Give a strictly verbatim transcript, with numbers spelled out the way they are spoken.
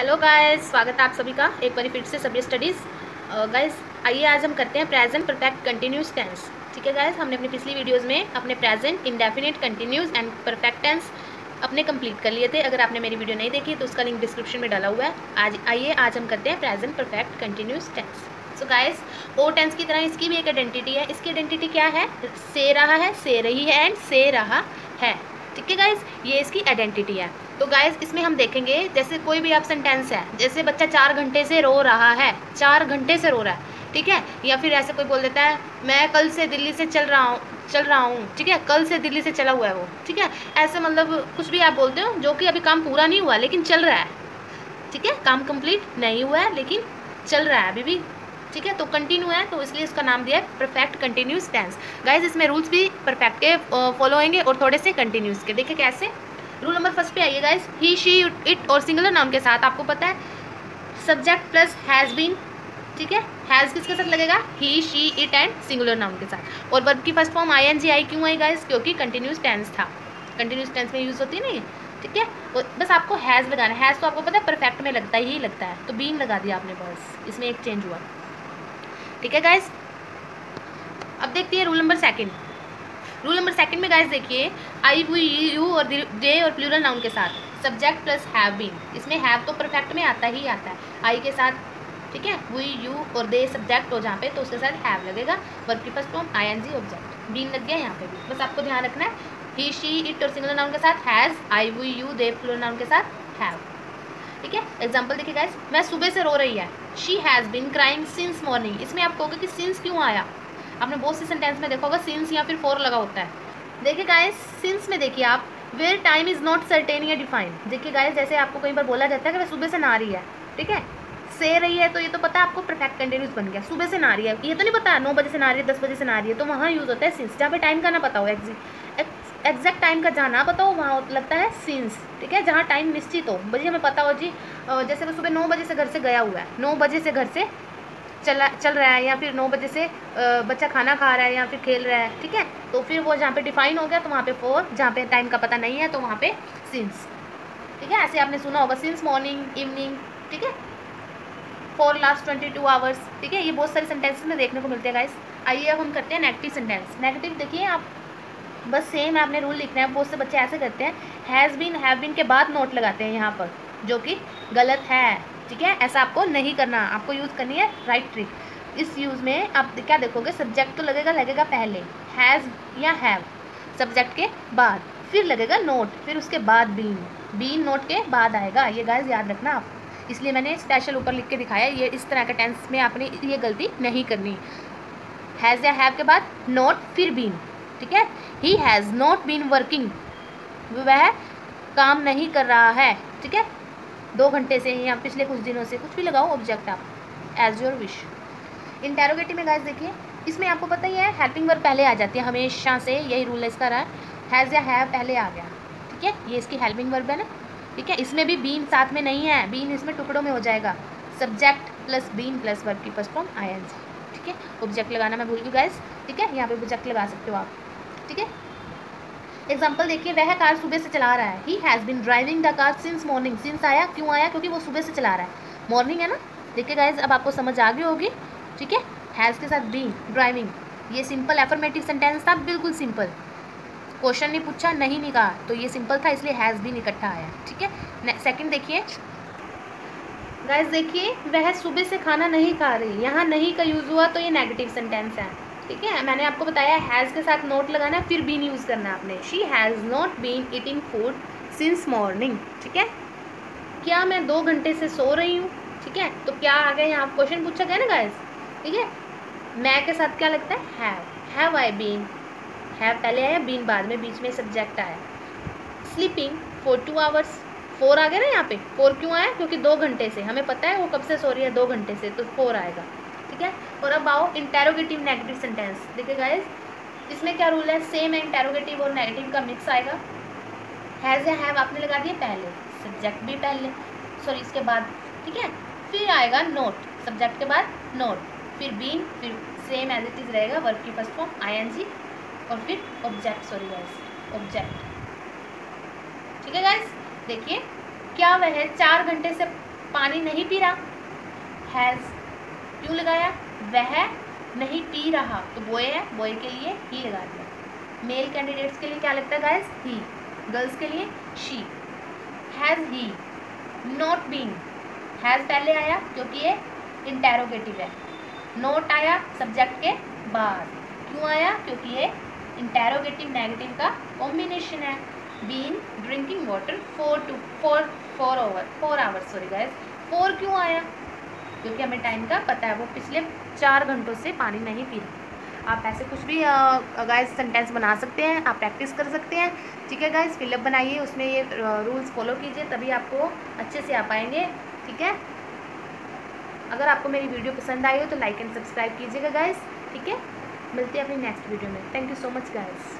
Hello guys, स्वागत है आप सभी का एक बार फिर से सभ्य स्टडीज़। गाइस आइए आज हम करते हैं प्रेजेंट परफेक्ट कंटिन्यूस टेंस। ठीक है गाइस, हमने अपनी पिछली वीडियोस में अपने present, indefinite, continuous and perfect tense अपने कंप्लीट कर लिए थे। अगर आपने मेरी वीडियो नहीं देखी तो उसका लिंक डिस्क्रिप्शन में डाला हुआ है। आज आइए आज हम करते हैं present perfect continuous tense. So guys, ओ टेंस की तरह इसकी भी एक आइडेंटिटी है। इसकी आइडेंटिटी क्या है? से रहा है, से रही है एंड से रहा है। ठीक है गाइस, ये इसकी आइडेंटिटी है। तो गाइस इसमें हम देखेंगे जैसे कोई भी आप सेंटेंस है, जैसे बच्चा चार घंटे से रो रहा है, चार घंटे से रो रहा है। ठीक है, या फिर ऐसे कोई बोल देता है मैं कल से दिल्ली से चल रहा हूँ चल रहा हूँ ठीक है, कल से दिल्ली से चला हुआ है वो। ठीक है, ऐसे मतलब कुछ भी आप बोलते हो जो कि अभी काम पूरा नहीं हुआ लेकिन चल रहा है। ठीक है, काम कंप्लीट नहीं हुआ है लेकिन चल रहा है अभी भी। ठीक है, तो कंटिन्यू है तो इसलिए इसका नाम दिया है परफेक्ट कंटिन्यूस टेंस। गाइज इसमें रूल्स भी परफेक्ट के फॉलो होंगे और थोड़े से कंटिन्यूस के। देखिए कैसे, रूल नंबर फर्स्ट पे आइए गाइज। ही, शी, इट और सिंगुलर नाउन के साथ आपको पता है सब्जेक्ट प्लस हैज़ बीन। ठीक है, हैज़ किसके साथ लगेगा? He, she, it and singular noun के साथ। और वर्ब की first form I N G आई क्यों आई गाइज? क्योंकि कंटिन्यूस टेंस था, कंटिन्यूस टेंस में यूज़ होती है नहीं। ठीक है, और बस आपको हैज़ लगाना है। हैज़ तो आपको पता है परफेक्ट में लगता ही लगता है, तो बीन लगा दिया आपने, बस इसमें एक चेंज हुआ। ठीक है गाइस, अब देखते हैं rule number second. Rule number second में गाइस देखिए आई, वी, यू और दे और प्लूरल नाउन के साथ सब्जेक्ट प्लस हैव बीन। इसमें हैव तो परफेक्ट में आता ही आता है आई के साथ। ठीक है, वी, यू और दे सब्जेक्ट हो जहाँ पे तो उसके साथ हैव लगेगा। वर्ब की first form I N G, object been लग गया यहाँ पे भी। बस आपको ध्यान रखना है ही, शी, इट और सिंगुलर नाउन के साथ has, I, we, you, they plural noun के साथ हैव। ठीक है, एग्जाम्पल देखिए गाइस, मैं सुबह से रो रही है, she has been crying since morning. इसमें आप कहोगे कि सिंस क्यों आया? आपने बहुत सी सेंटेंस में देखा होगा सिंस या फिर फोर लगा होता है। देखिए गाइस सिंस में देखिए आप where time is not certain या डिफाइंड। देखिए गाइस जैसे आपको कहीं पर बोला जाता है कि वह सुबह से नहा रही है। ठीक है, से रही है तो ये तो पता है आपको परफेक्ट कंटिन्यूस बन गया। सुबह से नहा रही है, ये तो नहीं पता नौ बजे से नहा रही है, दस बजे से नहा रही है, तो वहाँ यूज़ होता है सिंस। जहाँ पर टाइम का ना पता हो, एग्जैक्ट टाइम का जाना पता हो, वहाँ लगता है सिंस। ठीक है, जहाँ टाइम निश्चित हो, बजे हमें पता हो जी जैसे वो सुबह नौ बजे से घर से गया हुआ है, नौ बजे से घर से चला चल रहा है, या फिर नौ बजे से बच्चा खाना खा रहा है या फिर खेल रहा है। ठीक है, तो फिर वो जहाँ पे डिफाइन हो गया तो वहाँ पे फोर, जहाँ पे टाइम का पता नहीं है तो वहाँ पे सिंस। ठीक है, ऐसे आपने सुना होगा सिंस मॉर्निंग, इवनिंग। ठीक है, for last twenty two hours. ठीक है, ये बहुत सारे सेंटेंसेस में देखने को मिलते हैं गाइस। आइए अब हम करते हैं नेगेटिव सेंटेंस। नेगेटिव देखिए आप बस सेम आपने रूल लिखना है। बहुत से बच्चे ऐसे करते हैं हैज़ बीन, हैव बीन के बाद नोट लगाते हैं यहाँ पर, जो कि गलत है। ठीक है, ऐसा आपको नहीं करना, आपको यूज़ करनी है राइट ट्रिक। इस यूज़ में आप क्या देखोगे सब्जेक्ट तो लगेगा लगेगा पहले हैज़ या हैव, सब्जेक्ट के बाद फिर लगेगा नोट, फिर उसके बाद बीन, बीन नोट के बाद आएगा। ये गाइस याद रखना आप, इसलिए मैंने स्पेशल ऊपर लिख के दिखाया। ये इस तरह के टेंस में आपने ये गलती नहीं करनी, हैज़ या हैव के बाद नोट फिर बीन। ठीक है, he has not been working, वह काम नहीं कर रहा है। ठीक है, दो घंटे से या पिछले कुछ दिनों से, कुछ भी लगाओ ऑब्जेक्ट आप एज योर विश। इंटेरोगेटिव में गाइस देखिए इसमें आपको पता ही है हेल्पिंग वर्ब पहले आ जाती है, हमेशा से यही रूल है इसका रहा, हैज़ या हैव पहले आ गया। ठीक है, ये इसकी हेल्पिंग वर्ब है ना। ठीक है, इसमें भी बीन साथ में नहीं है, बीन इसमें टुकड़ों में हो जाएगा, subject plus been plus verb की first form I N G. ठीक है, ऑब्जेक्ट लगाना मैं भूल गई गाइस। ठीक है, यहाँ पे ऑब्जेक्ट लगा सकते हो आप। ठीक है, एग्जाम्पल देखिए वह कार सुबह से चला रहा है, he has been driving the car since morning. Since आया क्यों आया? क्योंकि वो सुबह से चला रहा है, मॉर्निंग है ना। देखिए गाइज अब आपको समझ आ गई होगी। ठीक है, हैज़ के साथ बीन ड्राइविंग, ये सिंपल एफर्मेटिव सेंटेंस था, बिल्कुल सिंपल, क्वेश्चन ने पूछा नहीं निकाला तो ये सिंपल था, इसलिए हैज़ बीन इकट्ठा आया। ठीक है, सेकंड देखिए गाइज, देखिए वह सुबह से खाना नहीं खा रही, यहाँ नहीं का यूज़ हुआ तो ये नेगेटिव सेंटेंस है। ठीक है, मैंने आपको बताया हैज़ के साथ नोट लगाना है, फिर बीन यूज़ करना आपने। She has not been eating food since morning. ठीक है, क्या मैं दो घंटे से सो रही हूँ? ठीक है, तो क्या आ गया यहाँ क्वेश्चन पूछा गया ना गाइस। ठीक है, मैं के साथ क्या लगता है have, have I been, have पहले आया बीन बाद में, बीच में सब्जेक्ट आया। Sleeping for two hours, for आ गया ना यहाँ पे। फोर क्यों आया? क्योंकि दो घंटे से, हमें पता है वो कब से सो रही है, दो घंटे से, तो फोर आएगा। ठीक है, और अब आओ इंटेरोगेटिव नेगेटिव सेंटेंस। देखिए गाइस इसमें क्या रूल है, सेम है, इंटेरोगेटिव और नेगेटिव का मिक्स आएगा। हैज़ या हैव आपने लगा दिया पहले, सब्जेक्ट भी पहले, सॉरी इसके बाद। ठीक है, फिर आएगा नोट, सब्जेक्ट के बाद नोट, फिर बीन, फिर सेम एज इट इज़ रहेगा, वर्ब की first form I N G और फिर ऑब्जेक्ट, सॉरी गाइस ऑब्जेक्ट। ठीक है गाइस, देखिए क्या वह चार घंटे से पानी नहीं पी रहा, हैज़ क्यों लगाया, वह नहीं पी रहा, तो बोय है, बोय के लिए ही लगा दिया। मेल कैंडिडेट्स के लिए क्या लगता है गाइस, ही। गर्ल्स के लिए she. Has he not been, has पहले आया क्योंकि ये इंटेरोगेटिव है, नॉट आया सब्जेक्ट के बाद, क्यों आया क्योंकि ये इंटेरोगेटिव नेगेटिव का कॉम्बिनेशन है। Been drinking water for two four for over four hours, sorry guys, four क्यों आया क्योंकि हमें टाइम का पता है, वो पिछले चार घंटों से पानी नहीं पी रहा। आप ऐसे कुछ भी गाइस सेंटेंस बना सकते हैं, आप प्रैक्टिस कर सकते हैं, ठीक है गाइस। फिलअप बनाइए, उसमें ये रूल्स फॉलो कीजिए, तभी आपको अच्छे से आ पाएंगे, ठीक है। अगर आपको मेरी वीडियो पसंद आई हो तो लाइक एंड सब्सक्राइब कीजिएगा गाइस, ठीक है। मिलते हैं अपनी नेक्स्ट वीडियो में। Thank you so much guys.